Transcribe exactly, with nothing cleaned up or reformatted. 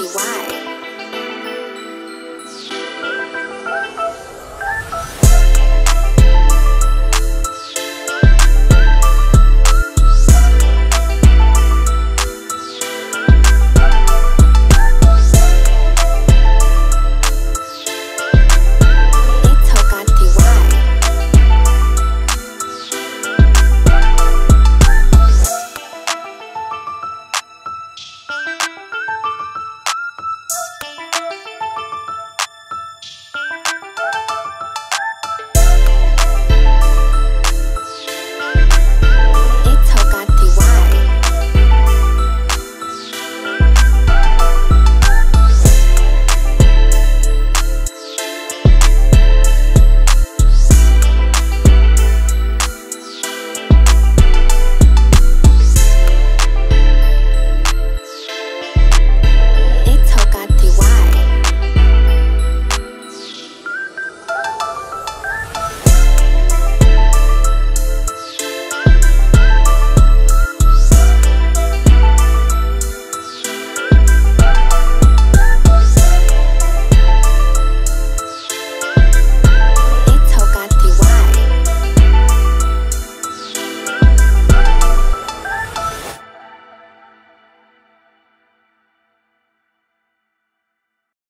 you why.